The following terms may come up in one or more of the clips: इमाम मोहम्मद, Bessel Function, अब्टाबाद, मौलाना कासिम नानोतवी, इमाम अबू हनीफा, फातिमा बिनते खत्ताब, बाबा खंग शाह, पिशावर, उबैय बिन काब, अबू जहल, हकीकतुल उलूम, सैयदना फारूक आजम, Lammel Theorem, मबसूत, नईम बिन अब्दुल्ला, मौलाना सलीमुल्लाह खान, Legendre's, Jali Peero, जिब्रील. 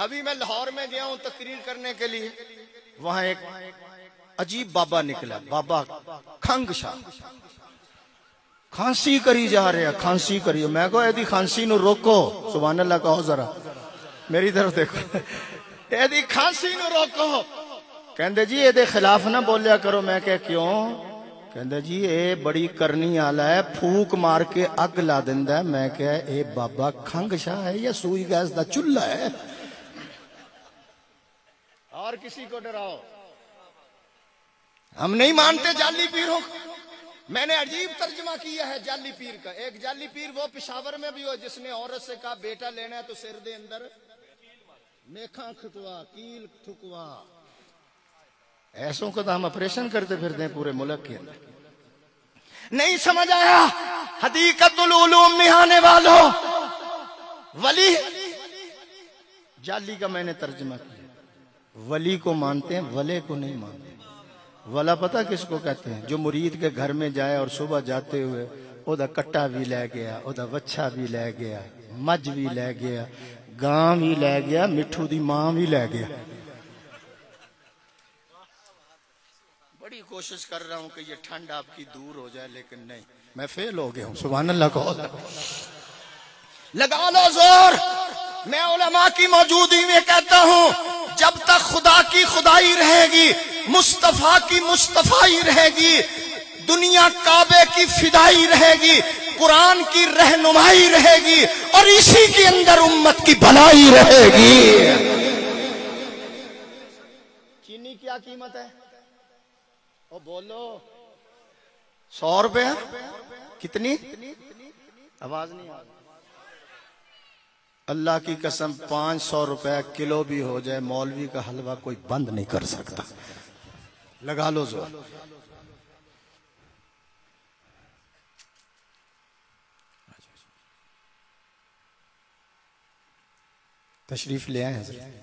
अभी मैं लाहौर में गया हूँ तकरीर करने के लिए, वहाँ एक अजीब बाबा निकला, बाबा खंग शाह, खांसी करी जा रहे, खांसी करी। मैं कहो यदि खांसी नु रोको, सुभान अल्लाह कहो जरा, मेरी तरफ देखो, यदि खांसी नु रोको। कहते जी ए खिलाफ ना बोलिया करो। मैं क्या क्यों? कहते जी ए बड़ी करनी आला है, फूक मार के अग ला दिंदा। मैं क्या ए बाबा खंग शाह है या सूई गैस का चूल्हा है? और किसी को डराओ, हम नहीं मानते जाली पीरों। मैंने अजीब तर्जमा किया है जाली पीर का। एक जाली पीर वो पिशावर में भी हो जिसने औरत से कहा बेटा लेना है तो सिर दे अंदर मेखा खुटवा कील ठुकवा। ऐसों को तो हम ऑपरेशन करते फिरते हैं पूरे मुल्क के अंदर। नहीं समझ आया हकीकतुल उलूम निहाने वालों, वली जाली का मैंने तर्जमा किया। वली को मानते हैं, वले को नहीं मानते। वला पता किसको कहते हैं? जो मुरीद के घर में जाए और सुबह जाते हुए ओदा कट्टा भी लै गया, ओदा वच्छा भी लै गया, मज भी लै गया, गां भी लै गया, मिठू दी मां भी लै गया। बड़ी कोशिश कर रहा हूं कि ये ठंड आपकी दूर हो जाए, लेकिन नहीं, मैं फेल हो गया हूं। सुभान अल्लाह को लगा लो जोर। मैं उलमा की मौजूदगी में कहता हूँ, जब तक खुदा की खुदाई रहेगी, मुस्तफा की मुस्तफाई रहेगी, दुनिया काबे की फिदाई रहेगी, कुरान की रहनुमाई रहेगी और इसी के अंदर उम्मत की भलाई रहेगी। चीनी क्या कीमत है? ओ बोलो, 100 रुपया। कितनी? आवाज नहीं आ रही। अल्लाह की कसम 500 रुपया किलो भी हो जाए, मौलवी का हलवा कोई बंद नहीं कर सकता। लगा लो जोर। तशरीफ ले आए हैं।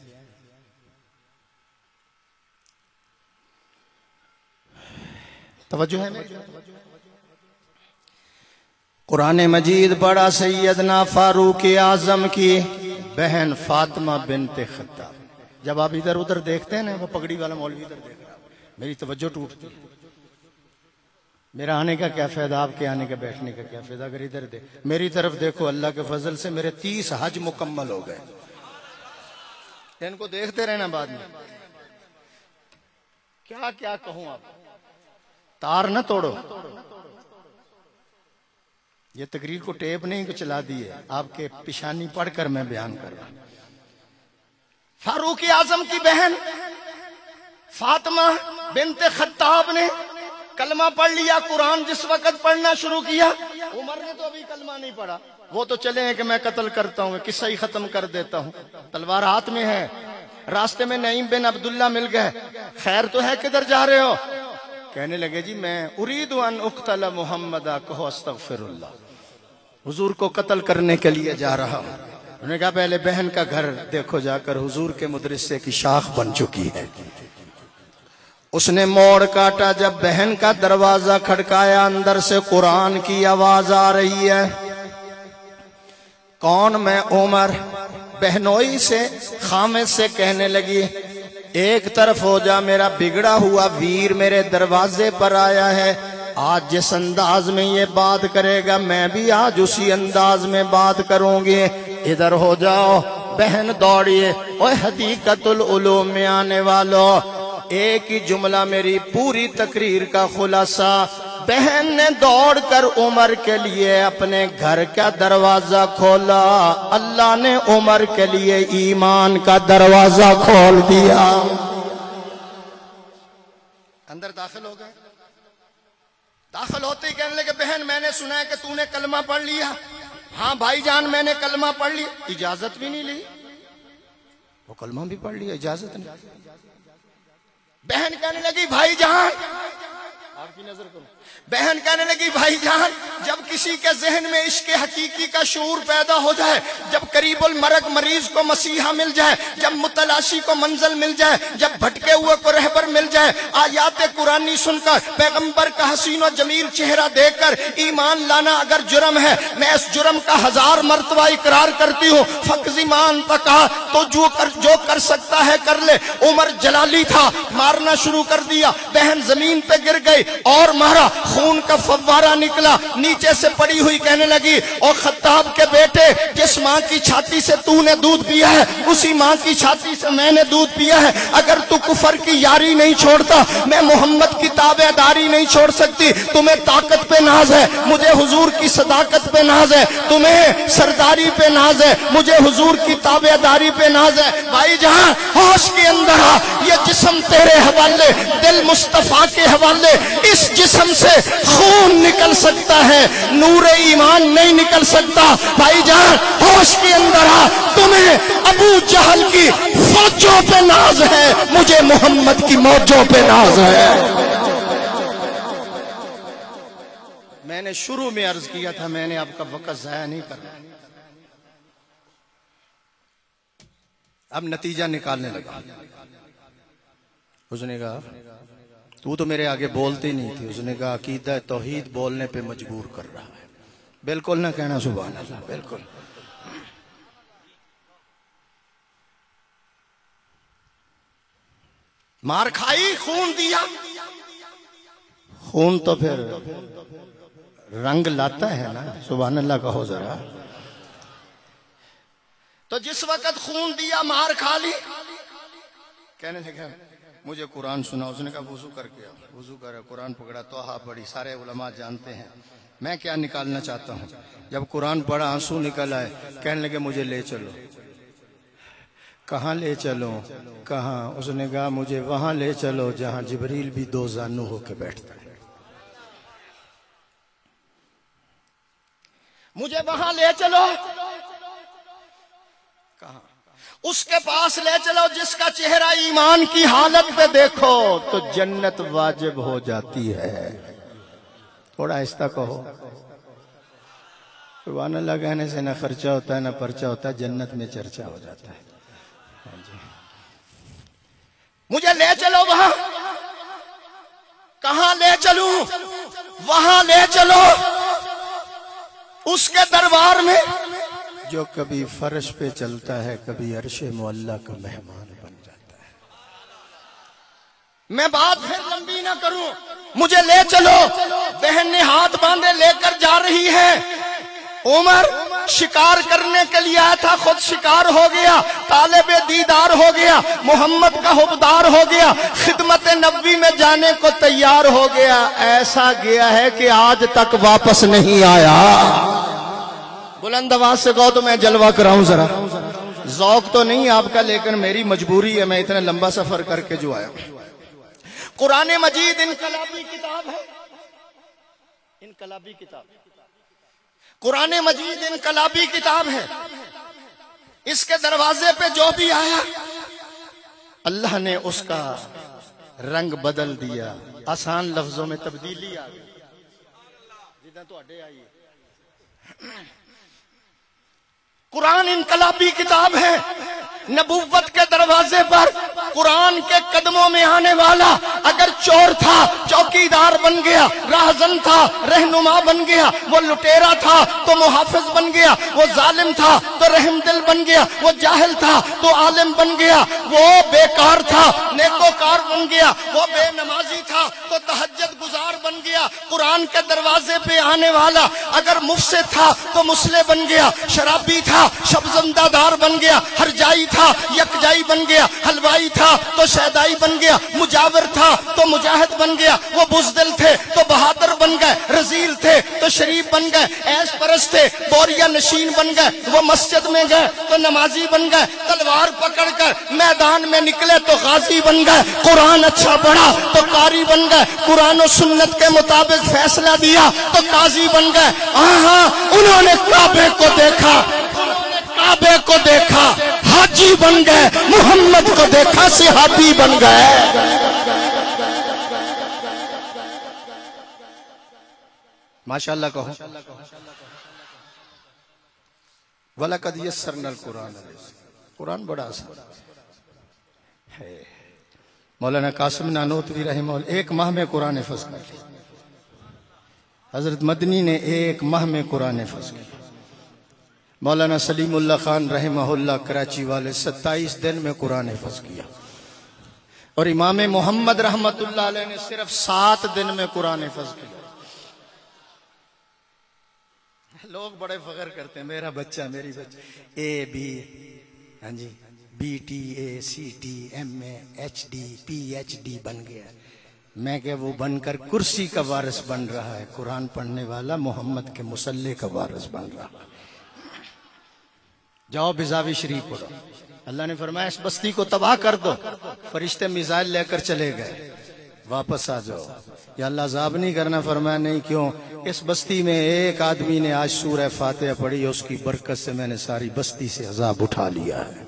तवज्जो है मेरी। कुरान मजीद पढ़ा सैयदना फारूक आजम की बहन फातिमा बिनते खत्ताब। जब आप इधर उधर देखते हैं ना, वो पगड़ी वाला मौलवी इधर देख रहा, मेरी तवज्जो टूटती है। मेरा आने का क्या फायदा, आपके आने का बैठने का क्या फायदा? अगर इधर दे, मेरी तरफ देखो। अल्लाह के फजल से मेरे 30 हज मुकम्मल हो गए। इनको देखते रहना बाद में। क्या क्या कहूं आप, तार ना तोड़ो। ये तकरीर को टेप नहीं चला दी है, आपके पेशानी पढ़कर मैं बयान कर रहा हूं। फारूक आजम की बहन फातिमा बिनते खत्ताब ने कलमा पढ़ लिया। कुरान जिस वक्त पढ़ना शुरू किया, उमर ने तो अभी कलमा नहीं पढ़ा, वो तो चले हैं कि मैं कत्ल करता हूँ, किस्सा ही खत्म कर देता हूँ। तलवार हाथ में है, रास्ते में नईम बिन अब्दुल्ला मिल गए। खैर तो है, किधर जा रहे हो? कहने लगे जी मैं उरीदु अन उक्तला मुहम्मदा। कहो अस्तगफिरुल्लाह, हुजूर को कत्ल करने के लिए जा रहा हूँ। उन्होंने कहा पहले बहन का घर देखो जाकर, हुजूर के मदरसे की शाख बन चुकी है। उसने मोड़ काटा, जब बहन का दरवाजा खड़काया, अंदर से कुरान की आवाज आ रही है। कौन? मैं उमर। बहनोई से, खामे से कहने लगी एक तरफ हो जा, मेरा बिगड़ा हुआ वीर मेरे दरवाजे पर आया है। आज जिस अंदाज में ये बात करेगा, मैं भी आज उसी अंदाज में बात करूंगी, इधर हो जाओ। बहन दौड़िए। ओए हकीकतुल उलूम में आने वालों, एक ही जुमला मेरी पूरी तकरीर का खुलासा। बहन ने दौड़कर उमर के लिए अपने घर का दरवाजा खोला, अल्लाह ने उमर के लिए ईमान का दरवाजा खोल दिया। अंदर दाखिल हो गए। दाखिल होते ही कहने लगे बहन मैंने सुना है कि तूने कलमा पढ़ लिया। हाँ भाईजान मैंने कलमा पढ़ लिया। इजाजत भी नहीं ली, वो कलमा भी पढ़ लिया, इजाजत नहीं। बहन कहने लगी भाईजान आपकी नजर करो। बहन कहने लगी भाई जान, जब किसी के जहन में इश्क हकीकी का शऊर पैदा हो जाए, जब करीबुल मरग मरीज को मसीहा मिल जाए, जब मुतलाशी को मंजिल मिल जाए, जब भटके हुए को रहबर मिल जाए, आयात कुरानी सुनकर पैगंबर का हसीनो जमील चेहरा देखकर ईमान लाना अगर जुर्म है, मैं इस जुर्म का 1000 मरतबा इकरार करती हूँ। फक्ज ईमान तक कहा तो जो कर सकता है कर ले। उमर जलाली था, मारना शुरू कर दिया, बहन जमीन पे गिर गई और मारा, खून का फव्वारा निकला, नीचे से पड़ी हुई कहने लगी, और खत्ताब के बेटे, जिस माँ की छाती से तूने दूध पिया है उसी माँ की छाती से मैंने दूध पिया है, अगर तू कुफर की यारी नहीं छोड़ता मैं मोहम्मद की ताबेदारी नहीं छोड़ सकती। तुम्हें ताकत पे नाज है, मुझे हुजूर की सदाकत पे नाज है, तुम्हें सरदारी पे नाज है, मुझे हुजूर की ताबेदारी पे नाज है। भाई जहां होश के अंदर आ, ये जिस्म तेरे हवाले, दिल मुस्तफा के हवाले, इस जिस्म से खून निकल सकता है, नूर ईमान नहीं निकल सकता। भाई जहां होश के अंदर आ, तुम्हें अबू जहल की फौजों पे नाज है, मुझे मोहम्मद की मौजों पे नाज है। मैंने शुरू में अर्ज किया था, मैंने आपका वक्त जाया नहीं करना। अब नतीजा निकालने लगा। उसने कहा तू तो मेरे आगे बोलती नहीं थी। उसने कहा अकीदा तौहीद बोलने पे मजबूर कर रहा है। बिल्कुल ना कहना सुभान अल्लाह, बिल्कुल। मार खाई, खून दिया, खून तो फिर रंग लाता है ना, सुभान अल्लाह कहो जरा। तो जिस वक्त खून दिया, मार खा ली, कहने लगा मुझे कुरान सुना। उसने कहा वुजू करके आओ, वुजू कर। कुरान पकड़ा, तौहा पढ़ी। सारे उलमा जानते हैं मैं क्या निकालना चाहता हूँ। जब कुरान पढ़ा, आंसू निकल आए, कहने लगे मुझे ले चलो। कहाँ ले चलो, कहाँ? उसने कहा मुझे वहां ले चलो जहाँ जिब्रील भी दो जानू होके बैठता है, मुझे वहां ले चलो। कहा? उसके पास ले चलो जिसका चेहरा ईमान की हालत पे देखो तो जन्नत वाजिब हो जाती है। थोड़ा आहिस्ता कहो, सुभान अल्लाह। कहने से ना खर्चा होता है ना पर्चा होता है, जन्नत में चर्चा हो जाता है। मुझे ले चलो वहां। कहां ले चलूं? वहां ले चलो, उसके दरबार में, जो कभी फर्श पे चलता है, कभी अर्शे मुअल्ला का मेहमान बन जाता है। मैं बात फिर लंबी ना करूं, मुझे ले चलो। बहन ने हाथ बांधे लेकर जा रही है। उमर शिकार करने के लिए आया था, खुद शिकार हो गया, तालिब दीदार हो गया, मोहम्मद का हुबदार हो गया, खिदमत नबी में जाने को तैयार हो गया। ऐसा गया है कि आज तक वापस नहीं आया। बुलंद आवाज से कहो तो मैं जलवा कराऊं जरा। ज़ौक तो नहीं आपका, लेकिन मेरी मजबूरी है, मैं इतना लंबा सफर करके जो आया। कुरान मजीद इनकलाबी किताब है, इनकलाबी किताब। कुरान मजीद इनकलाबी किताब है। इसके दरवाजे पे जो भी आया, अल्लाह ने उसका रंग बदल दिया, आसान लफ्जों में तब्दीली आ गई। जिदा तो अड्डे आई है। कुरान इनकलाबी किताब है। नबुव्वत के दरवाजे पर कुरान के कदमों में आने वाला, अगर चोर था चौकीदार बन गया, राहजन था रहनुमा बन गया, वो लुटेरा था तो मुहाफिज बन गया, वो जालिम था तो रहमदिल बन गया, वो जाहिल था तो आलिम बन गया, वो बेकार था नेकोकार बन गया, वो बेनमाजी था तो तहज्जुद गुजार बन गया। कुरान के दरवाजे पे आने वाला अगर मुफसिद था तो मुसले बन गया, शराबी था शबजंदादार बन गया, हरजाई था यकजाई बन गया, हलवाई था तो शहदाई बन गया, मुजावर था तो मुजाहिद बन गया, वो बुजदिल थे तो बहादुर बन गए, रजील थे तो शरीफ बन गए, ऐश परस्त थे बोरिया नशीन बन गए, वो मस्जिद में गए तो नमाजी बन गए, तलवार पकड़कर मैदान में निकले तो गाजी बन गए, कुरान अच्छा पढ़ा तो कारी बन गए, कुरान और सुन्नत के मुताबिक फैसला दिया तो काजी बन गए। हाँ, उन्होंने काबे को देखा, काबे को देखा हाजी बन गए, मोहम्मद को देखा सहाबी बन गए। माशाल्लाह कहो, वलकद यस्सरनल कुरान। कुरान बड़ा आसान है। मौलाना कासिम नानोतवी रहमतुल्लाह एक माह में कुरान हिफ्ज़ कर लिया। हजरत मदनी ने एक माह में कुरान हिफ्ज़ कर लिया। मौलाना सलीमुल्लाह खान रहमतुल्लाह कराची वाले 27 दिन में कुरान हिफ्ज़ किया। और इमाम मोहम्मद रहमतुल्लाह अलैह ने सिर्फ 7 दिन में कुरान हिफ्ज़ किया। लोग बड़े फख्र करते हैं, मेरा बच्चा, मेरी बच्ची, ए बी, हाँ जी, BTA CT MA HDPHD बन गया। मैं क्या, वो बनकर कुर्सी का वारिस बन रहा है। कुरान पढ़ने वाला मोहम्मद के मुसल्ले का वारिस बन रहा है। जाओ बिजावी शरीफ पढ़ो। अल्लाह ने फरमाया इस बस्ती को तबाह कर दो। फरिश्ते मिसाइल लेकर चले गए, वापस आ जाओ। या अल्लाह अज़ाब नहीं करना, फरमाया नहीं, क्यों? इस बस्ती में एक आदमी ने आज सूरह फातिहा पढ़ी, उसकी बरकत से मैंने सारी बस्ती से अज़ाब उठा लिया है।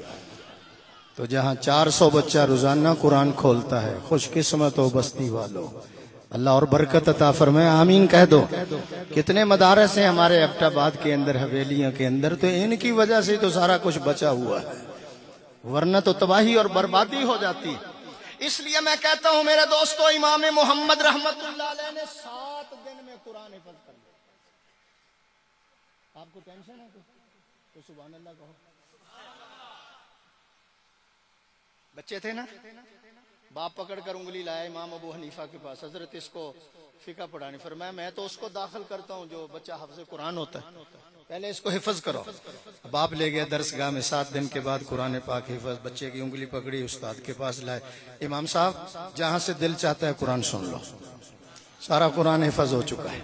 तो जहाँ 400 बच्चा रोजाना कुरान खोलता है, खुशकिस्मत हो बस्ती वालों। अल्लाह और बरकत अता फरमाए, आमीन कह दो। कितने मदारस हैं हमारे अब्टाबाद के अंदर, हवेलियों के अंदर, तो इनकी वजह से तो सारा कुछ बचा हुआ है, वरना तो तबाही और बर्बादी हो जाती। इसलिए मैं कहता हूँ मेरे दोस्तों, इमाम मोहम्मद रहमतुल्लाह अलैह ने 7 दिन में कुरान हिफ्ज़ कर लिया। आपको टेंशन है तो सुभान अल्लाह कहो। बच्चे थे ना, बाप पकड़ कर उंगली लाया इमाम अबू हनीफा के पास, हजरत इसको फिका पढ़ाने। फरमाया मैं तो उसको दाखिल करता हूँ जो बच्चा हफ्ज़ कुरान होता है, पहले इसको हिफज करो। बाप ले गया दरसगाह में, 7 दिन के बाद कुरान पाक हिफज। बच्चे की उंगली पकड़ी, उस्ताद के पास लाए। इमाम साहब, जहाँ से दिल चाहता है कुरान सुन लो, सारा कुरान हिफज हो चुका है।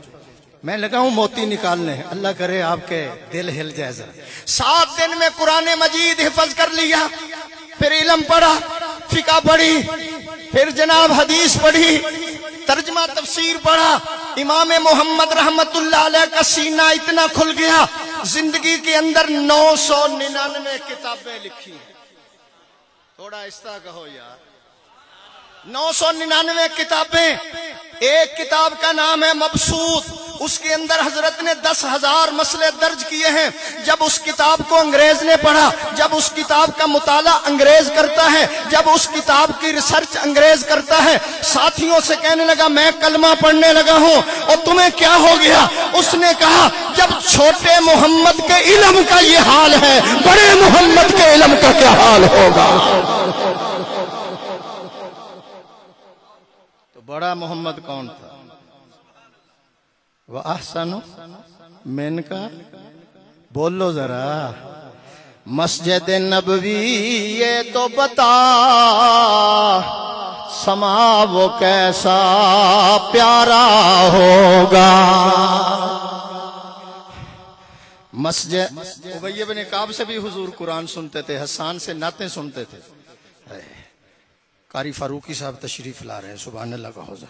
मैं लगा हूँ मोती निकालने, अल्लाह करे आपके दिल हिल जाए जरा। 7 दिन में कुरान मजीद हिफज कर लिया, फिर इलम पढ़ा, फिका पढ़ी, फिर जनाब हदीस पढ़ी, तर्जमा तफसीर पढ़ा। इमाम मोहम्मद रहमतुल्लाह अलैह का सीना इतना खुल गया, जिंदगी के अंदर 999 किताबें लिखी। थोड़ा आहिस्ता कहो यार। 999 किताबें। एक किताब का नाम है मबसूत। उसके अंदर हजरत ने 10,000 मसले दर्ज किए हैं। जब उस किताब को अंग्रेज ने पढ़ा, जब उस किताब का मुताला अंग्रेज करता है, जब उस किताब की रिसर्च अंग्रेज करता है, साथियों से कहने लगा मैं कलमा पढ़ने लगा हूँ, और तुम्हें क्या हो गया? उसने कहा जब छोटे मोहम्मद के इल्म का ये हाल है, बड़े मोहम्मद के इल्म का क्या हाल होगा। तो बड़ा मोहम्मद कौन था? वह अहसनो मैन का बोलो जरा। मस्जिद नबवी ये तो बता, समा वो कैसा प्यारा होगा। मस्जिद उबैय बिन काब से भी हुजूर कुरान सुनते थे, हसन से नाते सुनते थे। कारी फारूकी साहब तशरीफ ला रहे हैं, सुभान अल्लाह का हौजा।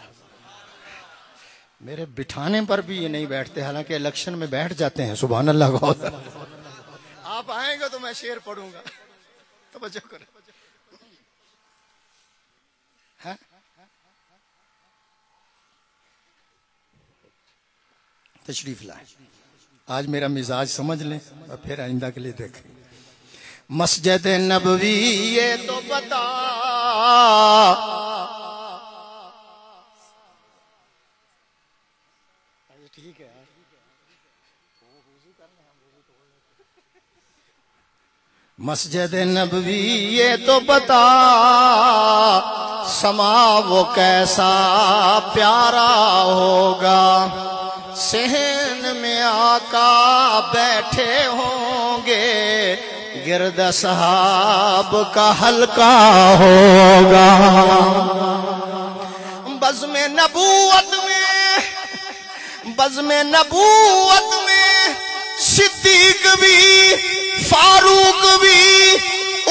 मेरे बिठाने पर भी ये नहीं बैठते, हालांकि इलेक्शन में बैठ जाते हैं, सुभान अल्लाह। आप आएंगे तो मैं शेर पढ़ूंगा, तवज्जो करो। तशरीफ लाए। आज मेरा मिजाज समझ लें और फिर आइंदा के लिए देखें। मस्जिद नबवी ये तो बता, ठीक है, मस्जिद नबवी ये तो बता, समा वो कैसा प्यारा होगा। सहन में आका बैठे होंगे, गिरद सहाब का हल्का होगा। बज़्म-ए-नबूवत में सिद्दीक भी, फारूक भी,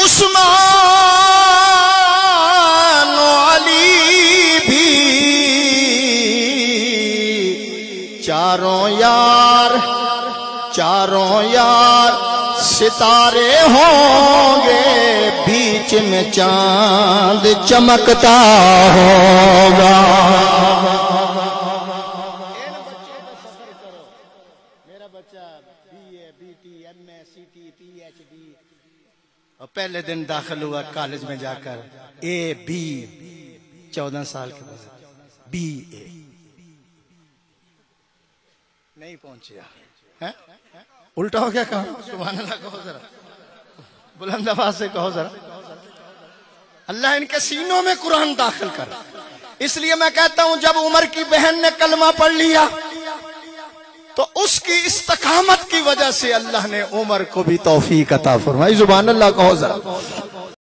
उस्मान अली भी, चारों यार सितारे होंगे, बीच में चांद चमकता होगा। पहले दिन दाखिल हुआ कॉलेज में जाकर, ए बी 14 साल के बाद बी ए नहीं पहुंचा है? उल्टा हो गया काम। सुभान अल्लाह कहो जरा, बुलंद आवाज से कहो जरा। अल्लाह इनके सीनों में कुरान दाखिल कर। इसलिए मैं कहता हूं जब उमर की बहन ने कलमा पढ़ लिया तो उसकी इस्तकामत की वजह से अल्लाह ने उमर को भी तौफीक अता फरमाई। जुबान अल्लाह कहो जरा।